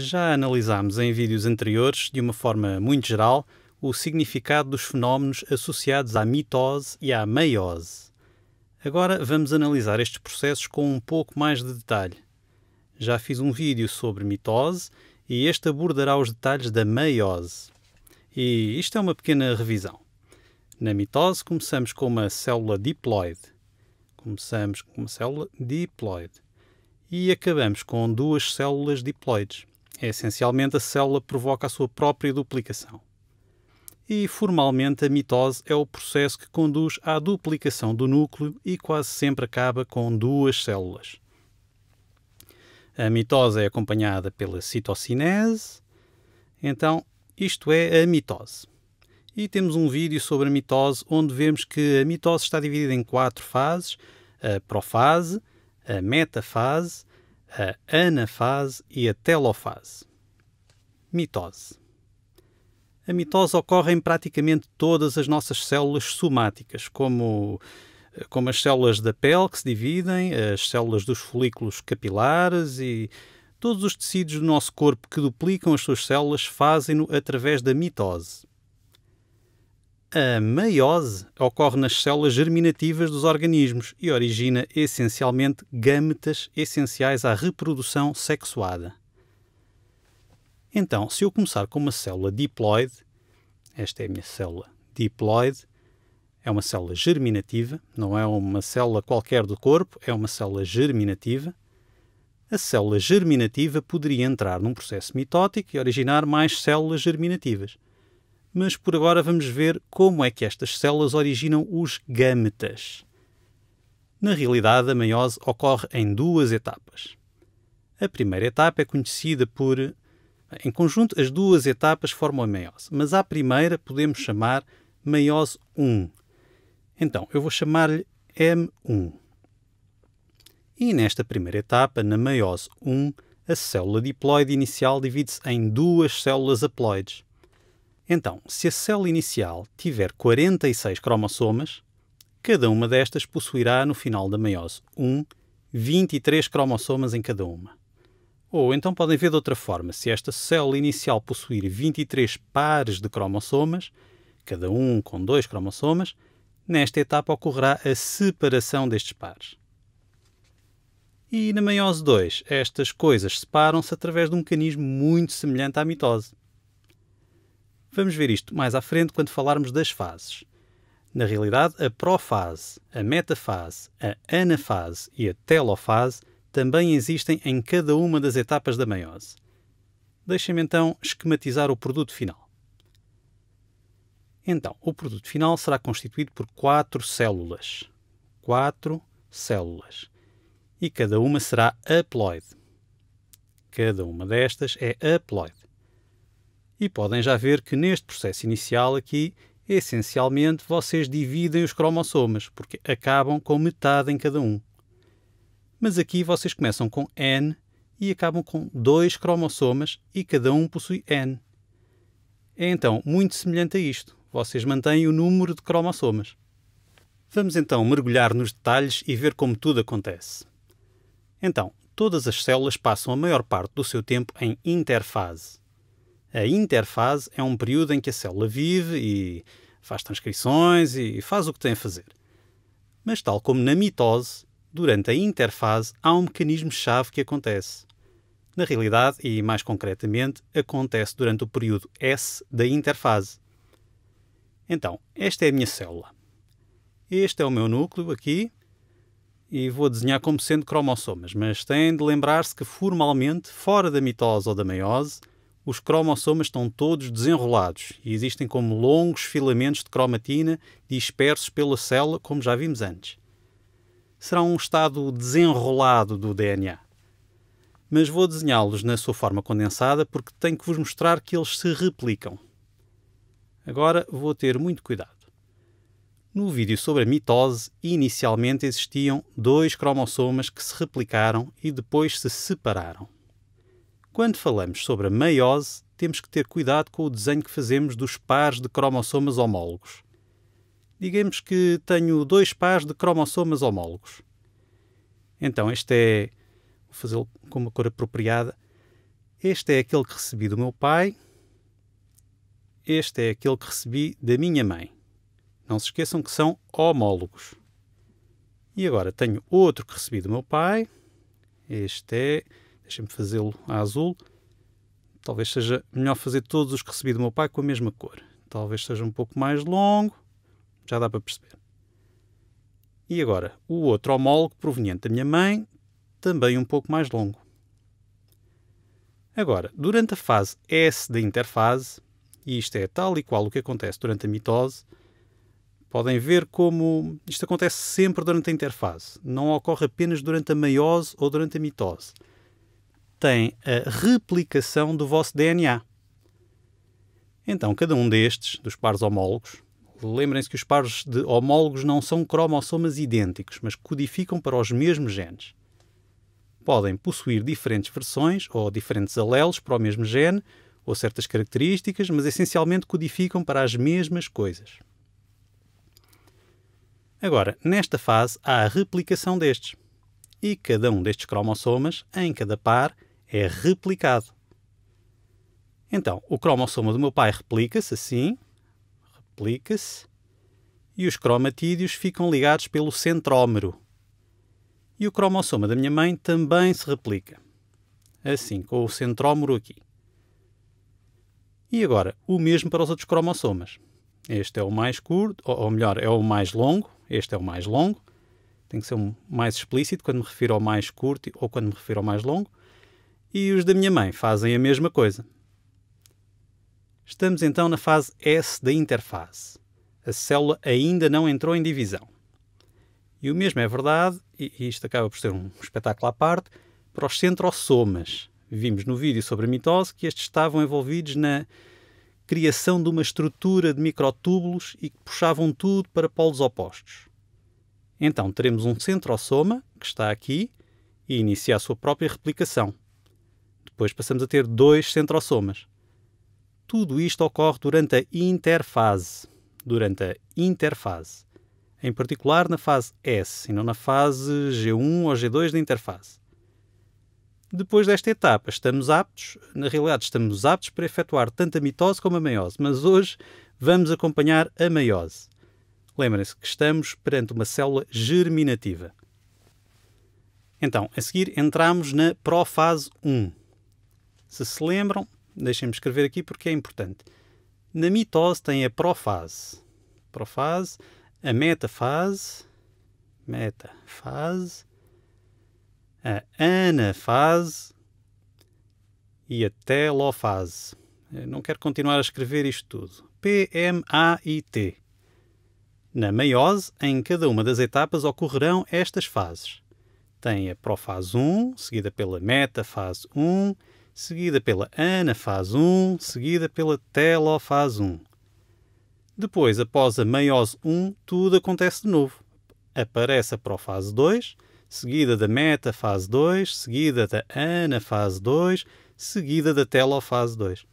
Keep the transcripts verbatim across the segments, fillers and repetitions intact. Já analisámos em vídeos anteriores, de uma forma muito geral, o significado dos fenómenos associados à mitose e à meiose. Agora vamos analisar estes processos com um pouco mais de detalhe. Já fiz um vídeo sobre mitose e este abordará os detalhes da meiose. E isto é uma pequena revisão. Na mitose começamos com uma célula diploide. Começamos com uma célula diploide. E acabamos com duas células diploides. É, essencialmente, a célula provoca a sua própria duplicação. E, formalmente, a mitose é o processo que conduz à duplicação do núcleo e quase sempre acaba com duas células. A mitose é acompanhada pela citocinese. Então, isto é a mitose. E temos um vídeo sobre a mitose onde vemos que a mitose está dividida em quatro fases: a profase, a metafase, a anafase e a telofase. Mitose. A mitose ocorre em praticamente todas as nossas células somáticas, como, como as células da pele que se dividem, as células dos folículos capilares e todos os tecidos do nosso corpo que duplicam as suas células fazem-no através da mitose. A meiose ocorre nas células germinativas dos organismos e origina essencialmente gametas essenciais à reprodução sexuada. Então, se eu começar com uma célula diploide, esta é a minha célula diploide, é uma célula germinativa, não é uma célula qualquer do corpo, é uma célula germinativa. A célula germinativa poderia entrar num processo mitótico e originar mais células germinativas. Mas por agora vamos ver como é que estas células originam os gametas. Na realidade, a meiose ocorre em duas etapas. A primeira etapa é conhecida por... Em conjunto, as duas etapas formam a meiose, mas à primeira podemos chamar meiose um. Então, eu vou chamar-lhe M um. E nesta primeira etapa, na meiose um, a célula diploide inicial divide-se em duas células haploides. Então, se a célula inicial tiver quarenta e seis cromossomas, cada uma destas possuirá, no final da meiose um, vinte e três cromossomas em cada uma. Ou então podem ver de outra forma, se esta célula inicial possuir vinte e três pares de cromossomas, cada um com dois cromossomas, nesta etapa ocorrerá a separação destes pares. E na meiose dois, estas coisas separam-se através de um mecanismo muito semelhante à mitose. Vamos ver isto mais à frente quando falarmos das fases. Na realidade, a profase, a metafase, a anafase e a telofase também existem em cada uma das etapas da meiose. Deixem-me então esquematizar o produto final. Então, o produto final será constituído por quatro células. Quatro células. E cada uma será haploide. Cada uma destas é haploide. E podem já ver que neste processo inicial aqui, essencialmente, vocês dividem os cromossomas, porque acabam com metade em cada um. Mas aqui vocês começam com N e acabam com dois cromossomas e cada um possui N. É então muito semelhante a isto. Vocês mantêm o número de cromossomas. Vamos então mergulhar nos detalhes e ver como tudo acontece. Então, todas as células passam a maior parte do seu tempo em interfase. A interfase é um período em que a célula vive e faz transcrições e faz o que tem a fazer. Mas, tal como na mitose, durante a interfase há um mecanismo-chave que acontece. Na realidade, e mais concretamente, acontece durante o período S da interfase. Então, esta é a minha célula. Este é o meu núcleo aqui e vou desenhar como sendo cromossomas, mas têm de lembrar-se que formalmente, fora da mitose ou da meiose, os cromossomas estão todos desenrolados e existem como longos filamentos de cromatina dispersos pela célula, como já vimos antes. Será um estado desenrolado do D N A. Mas vou desenhá-los na sua forma condensada porque tenho que vos mostrar que eles se replicam. Agora vou ter muito cuidado. No vídeo sobre a mitose, inicialmente existiam dois cromossomas que se replicaram e depois se separaram. Quando falamos sobre a meiose, temos que ter cuidado com o desenho que fazemos dos pares de cromossomas homólogos. Digamos que tenho dois pares de cromossomas homólogos. Então este é, vou fazê-lo com uma cor apropriada, Este é aquele que recebi do meu pai. Este é aquele que recebi da minha mãe. Não se esqueçam que são homólogos. E agora tenho outro que recebi do meu pai. Este é... Deixem-me fazê-lo a azul. Talvez seja melhor fazer todos os que recebi do meu pai com a mesma cor. Talvez seja um pouco mais longo. Já dá para perceber. E agora, o outro homólogo proveniente da minha mãe, também um pouco mais longo. Agora, durante a fase S da interfase, e isto é tal e qual o que acontece durante a mitose, podem ver como isto acontece sempre durante a interfase. Não ocorre apenas durante a meiose ou durante a mitose. Tem a replicação do vosso D N A. Então, cada um destes, dos pares homólogos, lembrem-se que os pares de homólogos não são cromossomas idênticos, mas codificam para os mesmos genes. Podem possuir diferentes versões ou diferentes alelos para o mesmo gene ou certas características, mas essencialmente codificam para as mesmas coisas. Agora, nesta fase, há a replicação destes. E cada um destes cromossomas, em cada par, é replicado. Então, o cromossoma do meu pai replica-se assim, replica-se, e os cromatídeos ficam ligados pelo centrómero. E o cromossoma da minha mãe também se replica, assim, com o centrómero aqui. E agora, o mesmo para os outros cromossomas. Este é o mais curto, ou melhor, é o mais longo, este é o mais longo. Tem que ser um mais explícito quando me refiro ao mais curto ou quando me refiro ao mais longo. E os da minha mãe fazem a mesma coisa. Estamos então na fase S da interfase. A célula ainda não entrou em divisão. E o mesmo é verdade, e isto acaba por ser um espetáculo à parte, para os centrossomas. Vimos no vídeo sobre a mitose que estes estavam envolvidos na criação de uma estrutura de microtúbulos e que puxavam tudo para polos opostos. Então, teremos um centrossoma, que está aqui, e inicia a sua própria replicação. Depois passamos a ter dois centrossomas. Tudo isto ocorre durante a interfase. Durante a interfase. Em particular na fase S, e não na fase G um ou G dois da interfase. Depois desta etapa, estamos aptos, na realidade estamos aptos para efetuar tanto a mitose como a meiose, mas hoje vamos acompanhar a meiose. Lembrem-se que estamos perante uma célula germinativa. Então, a seguir entramos na profase um. Se se lembram, deixem-me escrever aqui porque é importante. Na mitose tem a profase, profase, a metafase, metafase, a anafase e a telofase. Eu não quero continuar a escrever isto tudo. P M A I T. Na meiose, em cada uma das etapas ocorrerão estas fases. Tem a profase um, seguida pela metafase um, seguida pela anafase um, seguida pela telofase um. Depois, após a meiose um, tudo acontece de novo. Aparece a profase dois, seguida da metafase dois, seguida da anafase dois, seguida da telofase dois.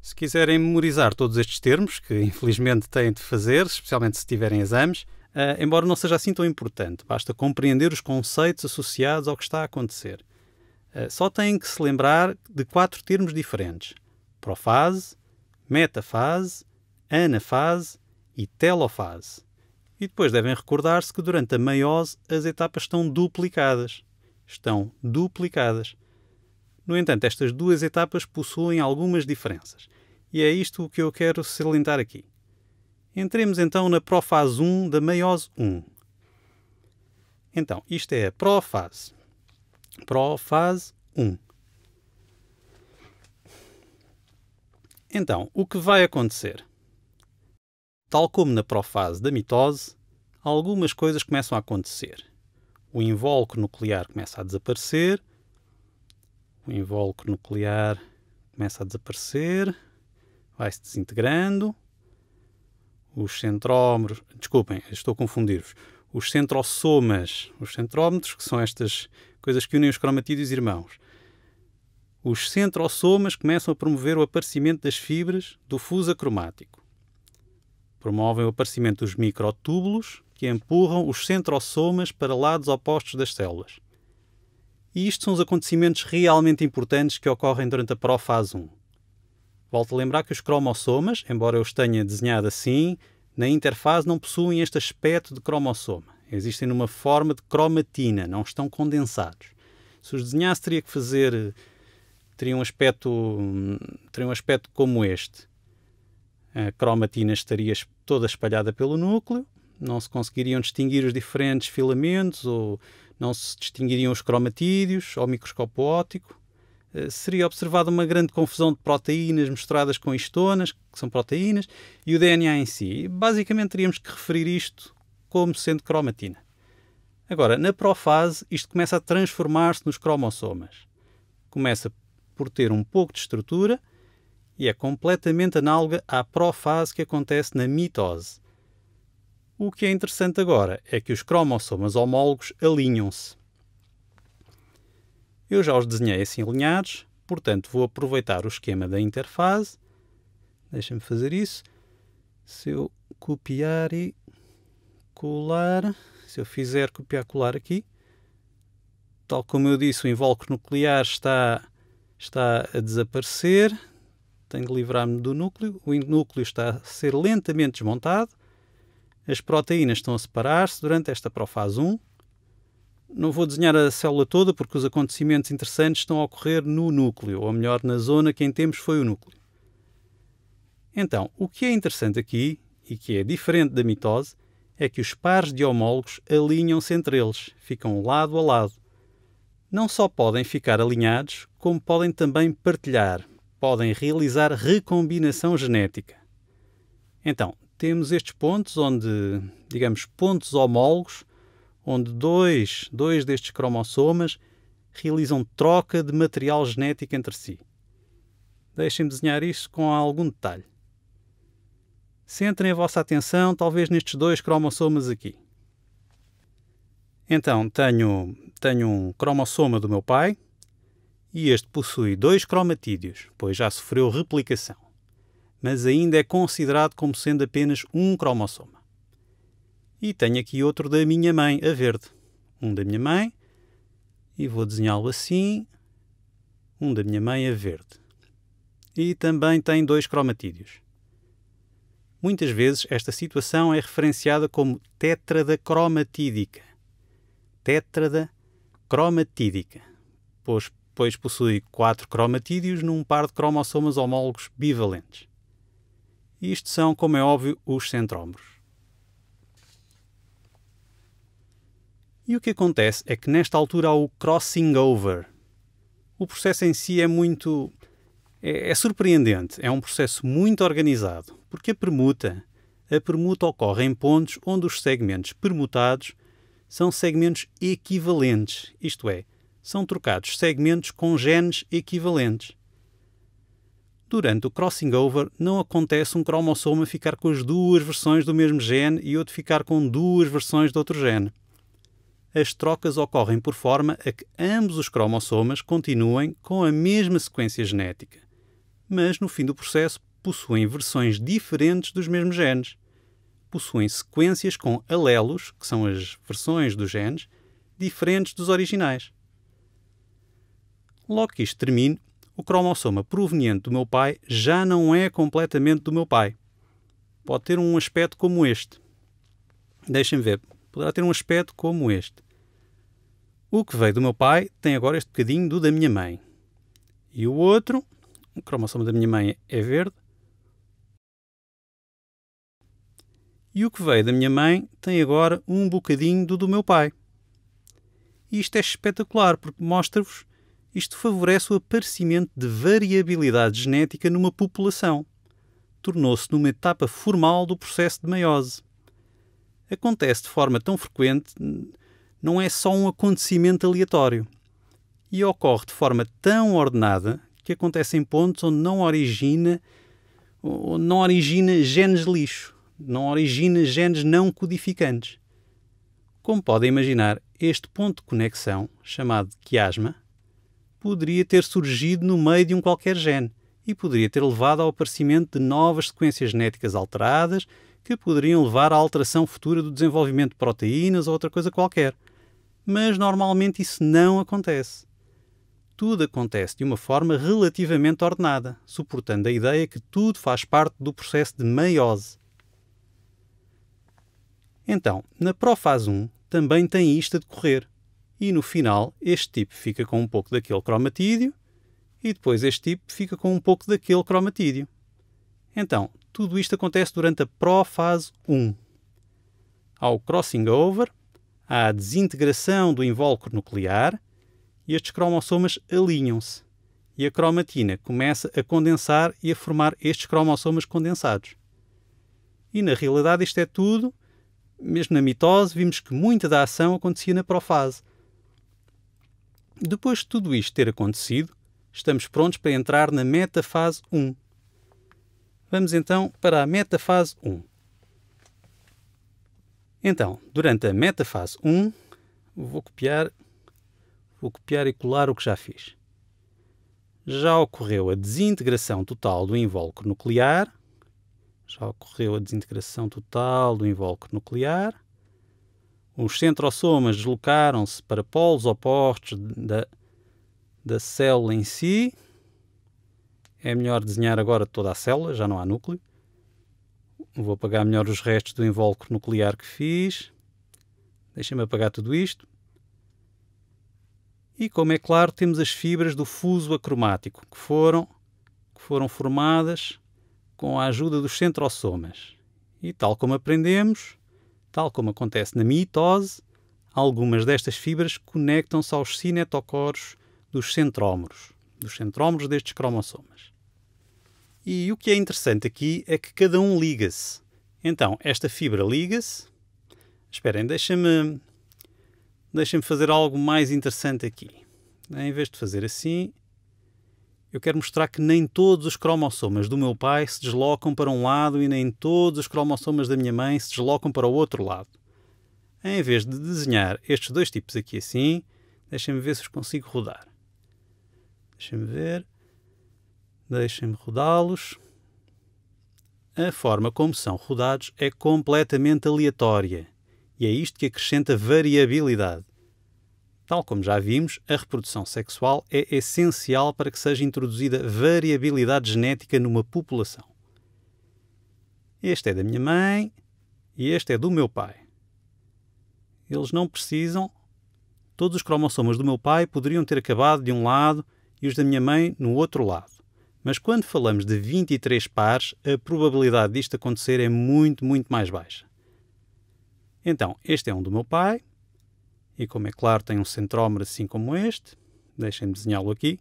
Se quiserem memorizar todos estes termos, que infelizmente têm de fazer, especialmente se tiverem exames, uh, embora não seja assim tão importante, basta compreender os conceitos associados ao que está a acontecer. Uh, só têm que se lembrar de quatro termos diferentes: profase, metafase, anafase e telofase. E depois devem recordar-se que durante a meiose as etapas estão duplicadas. Estão duplicadas. No entanto, estas duas etapas possuem algumas diferenças. E é isto o que eu quero salientar aqui. Entremos então na profase um da meiose um. Então, isto é a profase. Profase um. Então, o que vai acontecer? Tal como na profase da mitose, algumas coisas começam a acontecer. O invólucro nuclear começa a desaparecer. O invólucro nuclear começa a desaparecer, vai-se desintegrando. Os centrómeros, desculpem, estou a confundir-vos. Os centrossomas, os centrómetros, que são estas coisas que unem os cromatídeos irmãos. Os centrossomas começam a promover o aparecimento das fibras do fuso acromático. Promovem o aparecimento dos microtúbulos que empurram os centrossomas para lados opostos das células. E isto são os acontecimentos realmente importantes que ocorrem durante a profase um. Volto a lembrar que os cromossomas, embora eu os tenha desenhado assim, na interfase não possuem este aspecto de cromossoma. Existem numa forma de cromatina, não estão condensados. Se os desenhasse, teria que fazer... teria um aspecto, teria um aspecto como este. A cromatina estaria toda espalhada pelo núcleo, não se conseguiriam distinguir os diferentes filamentos ou não se distinguiriam os cromatídeos ao microscópio óptico. Seria observada uma grande confusão de proteínas misturadas com histonas, que são proteínas, e o D N A em si. Basicamente teríamos que referir isto como sendo cromatina. Agora, na profase, isto começa a transformar-se nos cromossomas. Começa por ter um pouco de estrutura e é completamente análoga à profase que acontece na mitose. O que é interessante agora é que os cromossomas homólogos alinham-se. Eu já os desenhei assim alinhados, portanto vou aproveitar o esquema da interfase. Deixa-me fazer isso. Se eu copiar e colar, se eu fizer copiar e colar aqui, tal como eu disse, o invólucro nuclear está, está a desaparecer. Tenho de livrar-me do núcleo. O núcleo está a ser lentamente desmontado. As proteínas estão a separar-se durante esta profase um. Não vou desenhar a célula toda porque os acontecimentos interessantes estão a ocorrer no núcleo, ou melhor, na zona que em tempos foi o núcleo. Então, o que é interessante aqui, e que é diferente da mitose, é que os pares de homólogos alinham-se entre eles, ficam lado a lado. Não só podem ficar alinhados, como podem também partilhar, podem realizar recombinação genética. Então, temos estes pontos onde, digamos, pontos homólogos, onde dois, dois destes cromossomas realizam troca de material genético entre si. Deixem-me desenhar isto com algum detalhe. Centrem a vossa atenção, talvez, nestes dois cromossomas aqui. Então, tenho, tenho um cromossoma do meu pai e este possui dois cromatídeos, pois já sofreu replicação, mas ainda é considerado como sendo apenas um cromossoma. E tenho aqui outro da minha mãe, a verde. Um da minha mãe, e vou desenhá-lo assim. Um da minha mãe, a verde. E também tem dois cromatídeos. Muitas vezes esta situação é referenciada como tétrada cromatídica. Tétrada cromatídica, pois, pois possui quatro cromatídeos num par de cromossomas homólogos bivalentes. Isto são, como é óbvio, os centrómeros. E o que acontece é que nesta altura há o crossing over. O processo em si é muito... é, é surpreendente. É um processo muito organizado, porque a permuta, a permuta ocorre em pontos onde os segmentos permutados são segmentos equivalentes, isto é, são trocados segmentos com genes equivalentes. Durante o crossing over, não acontece um cromossoma ficar com as duas versões do mesmo gene e outro ficar com duas versões de outro gene. As trocas ocorrem por forma a que ambos os cromossomas continuem com a mesma sequência genética, mas no fim do processo possuem versões diferentes dos mesmos genes. Possuem sequências com alelos, que são as versões dos genes, diferentes dos originais. Logo que isto termine, o cromossoma proveniente do meu pai já não é completamente do meu pai. Pode ter um aspecto como este. Deixem-me ver. Poderá ter um aspecto como este. O que veio do meu pai tem agora este bocadinho do da minha mãe. E o outro, o cromossoma da minha mãe é verde. E o que veio da minha mãe tem agora um bocadinho do do meu pai. E isto é espetacular porque mostra-vos isto favorece o aparecimento de variabilidade genética numa população. Tornou-se numa etapa formal do processo de meiose. Acontece de forma tão frequente, não é só um acontecimento aleatório. E ocorre de forma tão ordenada que acontece em pontos onde não origina, onde não origina genes lixo, não origina genes não codificantes. Como podem imaginar, este ponto de conexão, chamado quiasma, poderia ter surgido no meio de um qualquer gene e poderia ter levado ao aparecimento de novas sequências genéticas alteradas que poderiam levar à alteração futura do desenvolvimento de proteínas ou outra coisa qualquer. mas normalmente isso não acontece. Tudo acontece de uma forma relativamente ordenada, suportando a ideia que tudo faz parte do processo de meiose. Então, na profase um, também tem isto a decorrer. E no final, este tipo fica com um pouco daquele cromatídeo, e depois este tipo fica com um pouco daquele cromatídeo. Então, tudo isto acontece durante a profase um. Há o crossing over, há a desintegração do invólucro nuclear, e estes cromossomas alinham-se, e a cromatina começa a condensar e a formar estes cromossomas condensados. E na realidade isto é tudo, mesmo na mitose vimos que muita da ação acontecia na profase. Depois de tudo isto ter acontecido, estamos prontos para entrar na metafase um. Vamos então para a metafase um. Então, durante a metafase um, vou copiar... Vou copiar e colar o que já fiz. Já ocorreu a desintegração total do invólucro nuclear. Já ocorreu a desintegração total do invólucro nuclear. Os centrossomas deslocaram-se para polos opostos da, da célula em si. É melhor desenhar agora toda a célula, já não há núcleo. Vou apagar melhor os restos do invólucro nuclear que fiz. Deixa-me apagar tudo isto. E, como é claro, temos as fibras do fuso acromático, que foram, que foram formadas com a ajuda dos centrossomas. E, tal como aprendemos, tal como acontece na mitose, algumas destas fibras conectam-se aos cinetocoros dos centrómeros, dos centrómeros destes cromossomas. E o que é interessante aqui é que cada um liga-se. Então, esta fibra liga-se... Esperem, deixa-me... Deixem-me fazer algo mais interessante aqui. Em vez de fazer assim, eu quero mostrar que nem todos os cromossomas do meu pai se deslocam para um lado e nem todos os cromossomas da minha mãe se deslocam para o outro lado. Em vez de desenhar estes dois tipos aqui assim, deixem-me ver se os consigo rodar. Deixem-me ver. Deixem-me rodá-los. A forma como são rodados é completamente aleatória. E é isto que acrescenta variabilidade. Tal como já vimos, a reprodução sexual é essencial para que seja introduzida variabilidade genética numa população. Este é da minha mãe e este é do meu pai. Eles não precisam... Todos os cromossomas do meu pai poderiam ter acabado de um lado e os da minha mãe no outro lado. Mas quando falamos de vinte e três pares, a probabilidade disto acontecer é muito, muito mais baixa. Então, este é um do meu pai, e como é claro tem um centrómero assim como este, deixem-me desenhá-lo aqui.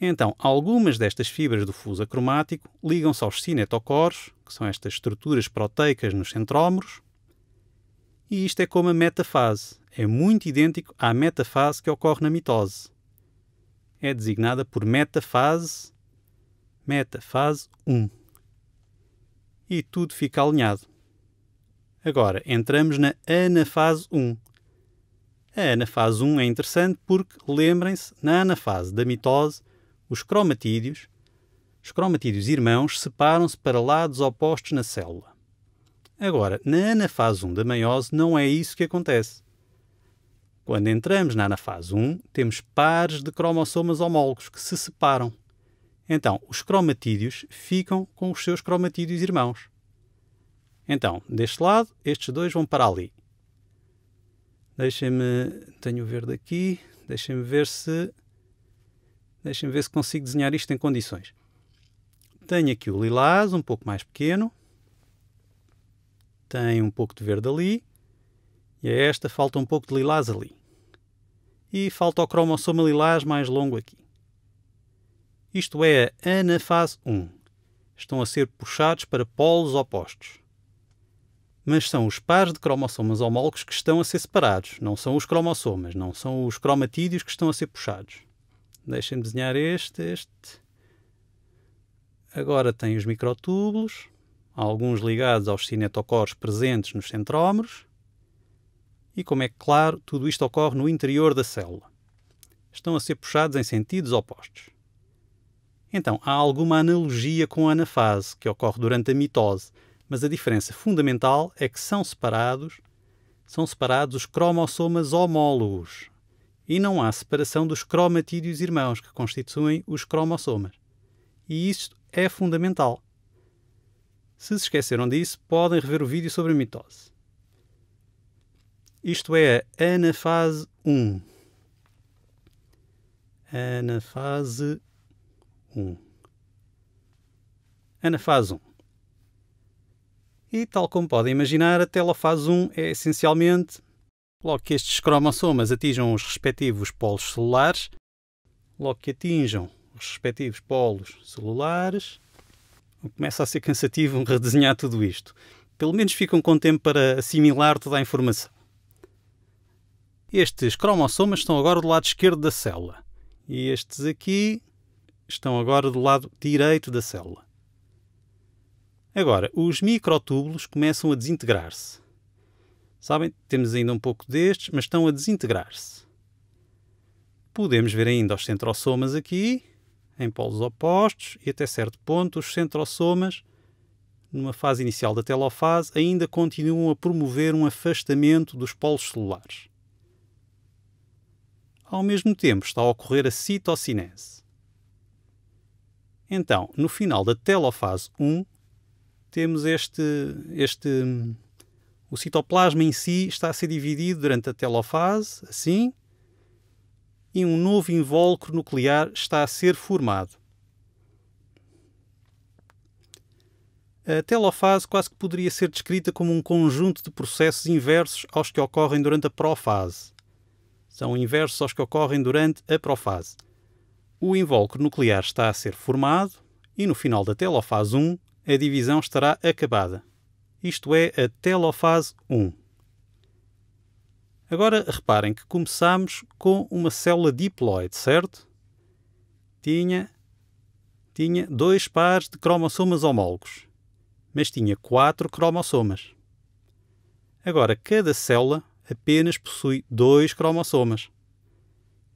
Então, algumas destas fibras do fuso acromático ligam-se aos cinetocoros, que são estas estruturas proteicas nos centrómeros, e isto é como a metafase, é muito idêntico à metafase que ocorre na mitose. É designada por metafase, metafase um. E tudo fica alinhado. Agora, entramos na anafase um. A anafase um é interessante porque, lembrem-se, na anafase da mitose, os cromatídeos, os cromatídeos irmãos, separam-se para lados opostos na célula. Agora, na anafase um da meiose, não é isso que acontece. Quando entramos na anafase um, temos pares de cromossomas homólogos que se separam. Então, os cromatídeos ficam com os seus cromatídeos irmãos. Então, deste lado, estes dois vão para ali. Deixem-me... Tenho o verde aqui. Deixem-me ver se... Deixem-me ver se consigo desenhar isto em condições. Tenho aqui o lilás, um pouco mais pequeno. Tenho um pouco de verde ali. E a esta falta um pouco de lilás ali. E falta o cromossoma lilás mais longo aqui. Isto é a anafase um. Estão a ser puxados para polos opostos. Mas são os pares de cromossomas homólogos que estão a ser separados. Não são os cromossomas, não são os cromatídeos que estão a ser puxados. Deixem-me desenhar este, este. Agora tem os microtúbulos, alguns ligados aos cinetocoros presentes nos centrómeros. E, como é claro, tudo isto ocorre no interior da célula. Estão a ser puxados em sentidos opostos. Então, há alguma analogia com a anafase, que ocorre durante a mitose, mas a diferença fundamental é que são separados são separados os cromossomas homólogos e não há separação dos cromatídeos irmãos que constituem os cromossomas. E isto é fundamental. Se se esqueceram disso, podem rever o vídeo sobre a mitose. Isto é a anafase um. Anafase um. Anafase um. E, tal como podem imaginar, a telofase um é essencialmente, logo que estes cromossomas atinjam os respectivos polos celulares, logo que atinjam os respectivos polos celulares, começa a ser cansativo redesenhar tudo isto. Pelo menos ficam com tempo para assimilar toda a informação. Estes cromossomas estão agora do lado esquerdo da célula. E estes aqui estão agora do lado direito da célula. Agora, os microtúbulos começam a desintegrar-se. Sabem, temos ainda um pouco destes, mas estão a desintegrar-se. Podemos ver ainda os centrossomas aqui, em polos opostos, e até certo ponto os centrossomas, numa fase inicial da telofase, ainda continuam a promover um afastamento dos polos celulares. Ao mesmo tempo está a ocorrer a citocinese. Então, no final da telofase um, temos este, este... o citoplasma em si está a ser dividido durante a telofase, assim, e um novo invólucro nuclear está a ser formado. A telofase quase que poderia ser descrita como um conjunto de processos inversos aos que ocorrem durante a profase. São inversos aos que ocorrem durante a profase. O invólucro nuclear está a ser formado e, no final da telofase um, a divisão estará acabada. Isto é a telofase um. Agora, reparem que começámos com uma célula diploide, certo? Tinha, tinha dois pares de cromossomas homólogos, mas tinha quatro cromossomas. Agora, cada célula apenas possui dois cromossomas.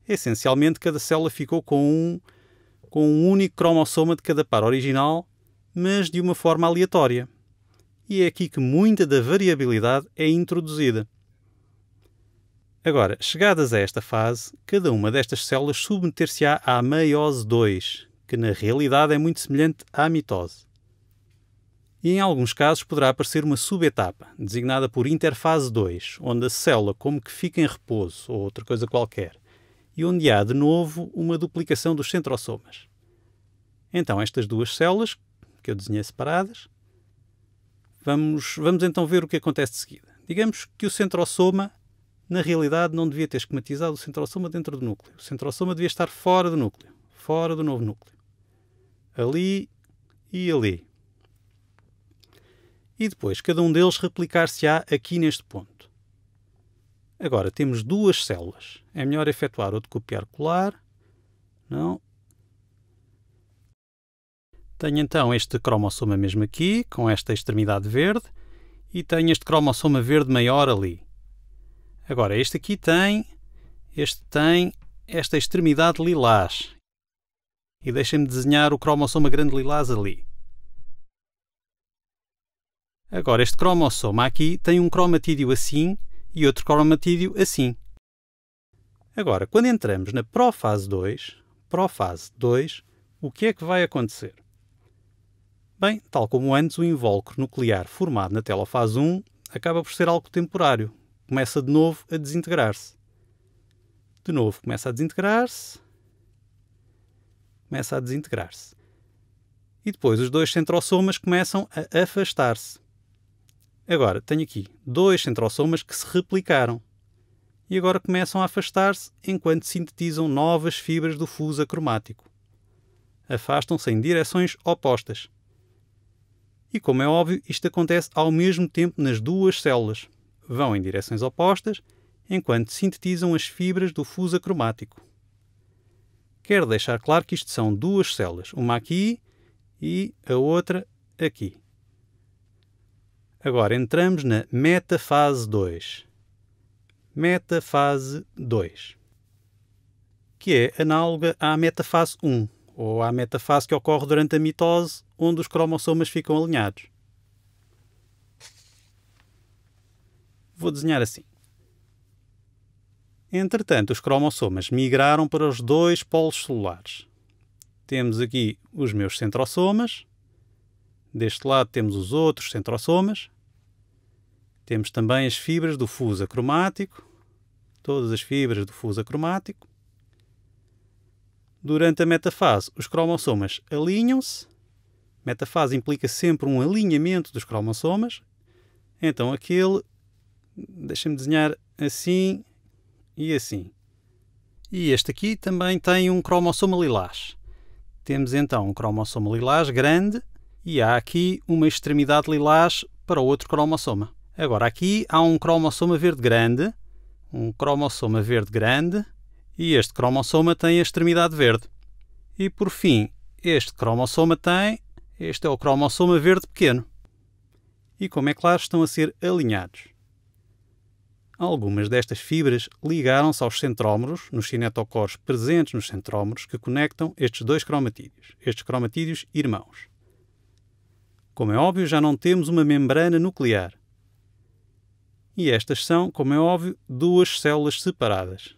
Essencialmente, cada célula ficou com um, com um único cromossoma de cada par original, mas de uma forma aleatória. E é aqui que muita da variabilidade é introduzida. Agora, chegadas a esta fase, cada uma destas células submeter-se-á à meiose dois, que na realidade é muito semelhante à mitose. E em alguns casos poderá aparecer uma subetapa, designada por interfase dois, onde a célula como que fica em repouso ou outra coisa qualquer, e onde há de novo uma duplicação dos centrossomas. Então, estas duas células, que eu desenhei separadas, vamos, vamos então ver o que acontece de seguida. Digamos que o centrossoma na realidade não devia ter esquematizado o centrossoma dentro do núcleo. O centrossoma devia estar fora do núcleo, fora do novo núcleo. Ali e ali. E depois, cada um deles replicar-se-á aqui neste ponto. Agora, temos duas células. É melhor efetuar o decopiar-colar. Não. Tenho então este cromossoma mesmo aqui, com esta extremidade verde, e tenho este cromossoma verde maior ali. Agora, este aqui tem, este tem esta extremidade lilás. E deixem-me desenhar o cromossoma grande lilás ali. Agora, este cromossoma aqui tem um cromatídeo assim e outro cromatídeo assim. Agora, quando entramos na profase dois, profase dois, o que é que vai acontecer? Bem, tal como antes, o invólucro nuclear formado na telofase um acaba por ser algo temporário. Começa de novo a desintegrar-se. De novo começa a desintegrar-se. Começa a desintegrar-se. E depois os dois centrossomas começam a afastar-se. Agora, tenho aqui dois centrossomas que se replicaram. E agora começam a afastar-se enquanto sintetizam novas fibras do fuso acromático. Afastam-se em direções opostas. E como é óbvio, isto acontece ao mesmo tempo nas duas células. Vão em direções opostas, enquanto sintetizam as fibras do fuso acromático. Quero deixar claro que isto são duas células, uma aqui e a outra aqui. Agora entramos na metafase dois. Metafase dois, que é análoga à metafase um, ou à metafase que ocorre durante a mitose, onde os cromossomas ficam alinhados. Vou desenhar assim. Entretanto, os cromossomas migraram para os dois polos celulares. Temos aqui os meus centrossomas. Deste lado temos os outros centrossomas. Temos também as fibras do fuso acromático. Todas as fibras do fuso acromático. Durante a metafase, os cromossomas alinham-se. Metafase implica sempre um alinhamento dos cromossomas. Então aquele, deixa-me desenhar assim e assim. E este aqui também tem um cromossoma lilás. Temos então um cromossoma lilás grande e há aqui uma extremidade lilás para o outro cromossoma. Agora aqui há um cromossoma verde grande, um cromossoma verde grande e este cromossoma tem a extremidade verde. E por fim, este cromossoma tem, este é o cromossoma verde pequeno. E como é claro, estão a ser alinhados. Algumas destas fibras ligaram-se aos centrómeros, nos cinetocoros presentes nos centrómeros, que conectam estes dois cromatídeos, estes cromatídeos irmãos. Como é óbvio, já não temos uma membrana nuclear. E estas são, como é óbvio, duas células separadas.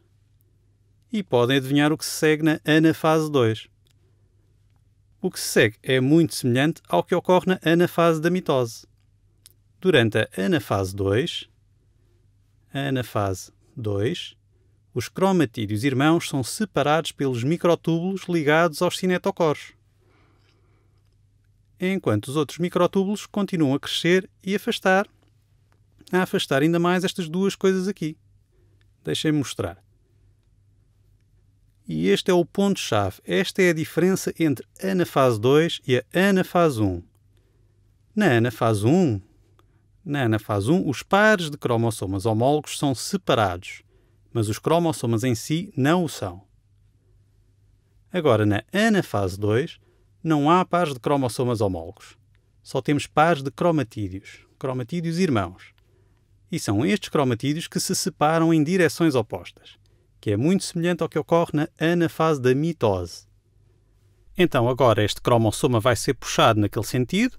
E podem adivinhar o que se segue na anafase dois. O que se segue é muito semelhante ao que ocorre na anafase da mitose. Durante a anafase dois, A anafase dois, os cromatídeos irmãos são separados pelos microtúbulos ligados aos cinetocoros, enquanto os outros microtúbulos continuam a crescer e afastar, a afastar ainda mais estas duas coisas aqui. Deixem-me mostrar. E este é o ponto-chave. Esta é a diferença entre a anafase dois e a anafase um. Na anafase um, Na anafase um, os pares de cromossomas homólogos são separados, mas os cromossomas em si não o são. Agora, na anafase dois, não há pares de cromossomas homólogos. Só temos pares de cromatídeos, cromatídeos irmãos. E são estes cromatídeos que se separam em direções opostas, que é muito semelhante ao que ocorre na anafase da mitose. Então, agora, este cromossoma vai ser puxado naquele sentido.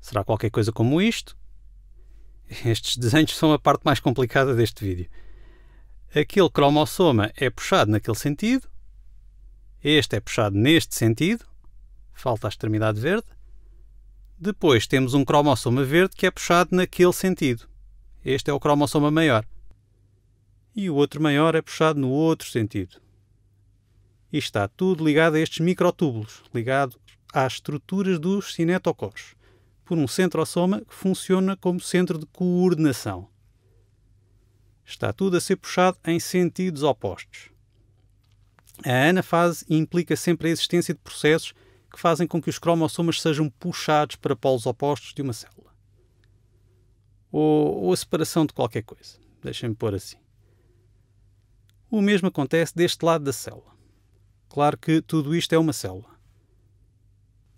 Será qualquer coisa como isto. Estes desenhos são a parte mais complicada deste vídeo. Aquele cromossoma é puxado naquele sentido. Este é puxado neste sentido. Falta a extremidade verde. Depois temos um cromossoma verde que é puxado naquele sentido. Este é o cromossoma maior. E o outro maior é puxado no outro sentido. E está tudo ligado a estes microtúbulos, ligado às estruturas dos cinetocoros, por um centrosoma que funciona como centro de coordenação. Está tudo a ser puxado em sentidos opostos. A anafase implica sempre a existência de processos que fazem com que os cromossomas sejam puxados para polos opostos de uma célula. Ou, ou a separação de qualquer coisa. Deixem-me pôr assim. O mesmo acontece deste lado da célula. Claro que tudo isto é uma célula.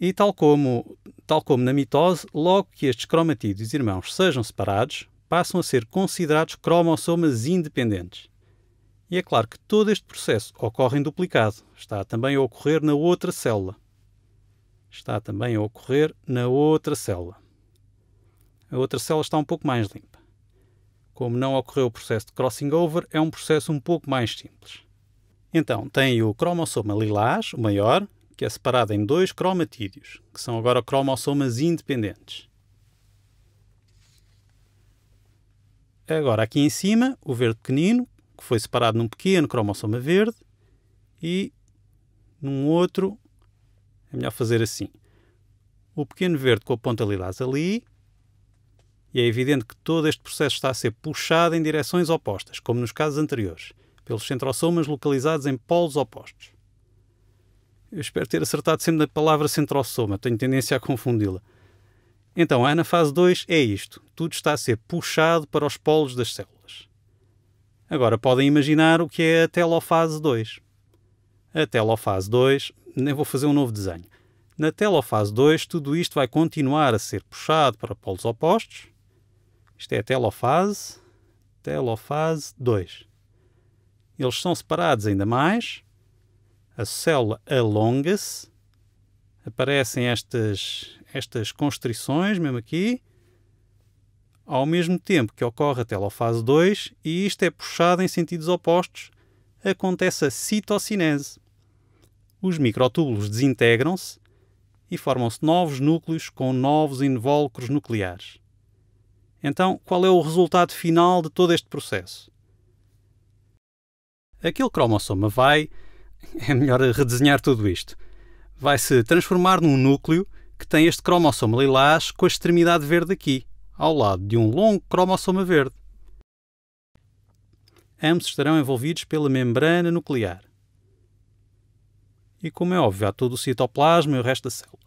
E tal como, tal como na mitose, logo que estes cromatídeos irmãos sejam separados, passam a ser considerados cromossomas independentes. E é claro que todo este processo ocorre em duplicado. Está também a ocorrer na outra célula. Está também a ocorrer na outra célula. A outra célula está um pouco mais limpa. Como não ocorreu o processo de crossing over, é um processo um pouco mais simples. Então, tem o cromossoma lilás, o maior, que é separada em dois cromatídeos, que são agora cromossomas independentes. Agora, aqui em cima, o verde pequenino, que foi separado num pequeno cromossoma verde, e num outro, é melhor fazer assim. O pequeno verde com a ponta lilás ali, e é evidente que todo este processo está a ser puxado em direções opostas, como nos casos anteriores, pelos centrossomas localizados em polos opostos. Eu espero ter acertado sempre na palavra centrossoma, tenho tendência a confundi-la. Então, a anafase dois é isto. Tudo está a ser puxado para os polos das células. Agora, podem imaginar o que é a telofase dois. A telofase dois, nem vou fazer um novo desenho. Na telofase dois, tudo isto vai continuar a ser puxado para polos opostos. Isto é a telofase, telofase dois. Eles são separados ainda mais. A célula alonga-se, aparecem estas, estas constrições, mesmo aqui, ao mesmo tempo que ocorre a telofase dois e isto é puxado em sentidos opostos, acontece a citocinese. Os microtúbulos desintegram-se e formam-se novos núcleos com novos invólucros nucleares. Então, qual é o resultado final de todo este processo? Aquele cromossoma vai... é melhor redesenhar tudo isto. Vai-se transformar num núcleo que tem este cromossoma lilás com a extremidade verde aqui, ao lado de um longo cromossoma verde. Ambos estarão envolvidos pela membrana nuclear. E, como é óbvio, há todo o citoplasma e o resto da célula.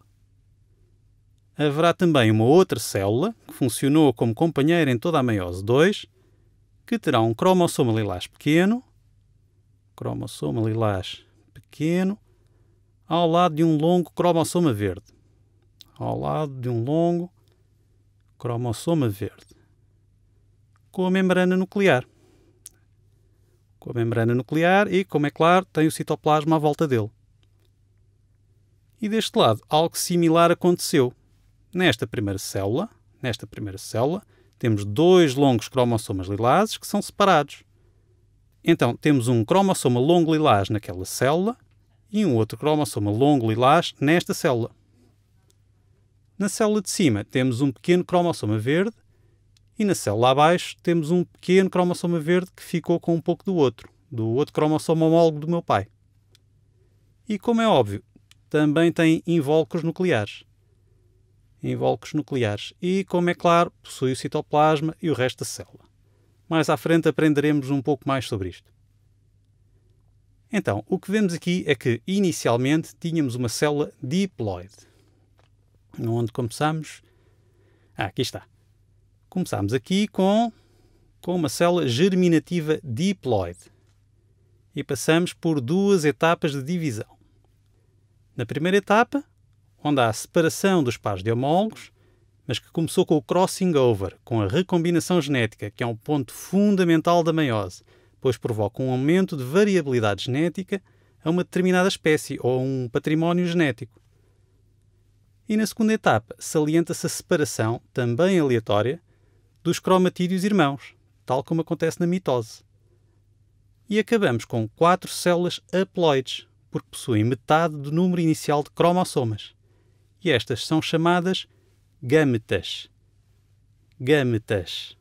Haverá também uma outra célula, que funcionou como companheira em toda a meiose dois, que terá um cromossoma lilás pequeno, cromossoma lilás pequeno, ao lado de um longo cromossoma verde. Ao lado de um longo cromossoma verde. Com a membrana nuclear. Com a membrana nuclear e, como é claro, tem o citoplasma à volta dele. E deste lado, algo similar aconteceu. Nesta primeira célula, nesta primeira célula, temos dois longos cromossomas lilases que são separados. Então, temos um cromossoma longo lilás naquela célula e um outro cromossoma longo lilás nesta célula. Na célula de cima, temos um pequeno cromossoma verde e na célula abaixo, temos um pequeno cromossoma verde que ficou com um pouco do outro, do outro cromossoma homólogo do meu pai. E, como é óbvio, também tem invólucros nucleares. Invólucros nucleares. E, como é claro, possui o citoplasma e o resto da célula. Mais à frente aprenderemos um pouco mais sobre isto. Então, o que vemos aqui é que, inicialmente, tínhamos uma célula diploide. Onde começamos? Ah, aqui está. Começamos aqui com, com uma célula germinativa diploide. E passamos por duas etapas de divisão. Na primeira etapa, onde há a separação dos pares de homólogos, mas que começou com o crossing over, com a recombinação genética, que é um ponto fundamental da meiose, pois provoca um aumento de variabilidade genética a uma determinada espécie ou a um património genético. E na segunda etapa, salienta-se a separação, também aleatória, dos cromatídeos irmãos, tal como acontece na mitose. E acabamos com quatro células haploides, porque possuem metade do número inicial de cromossomas. E estas são chamadas gametas. Gametas.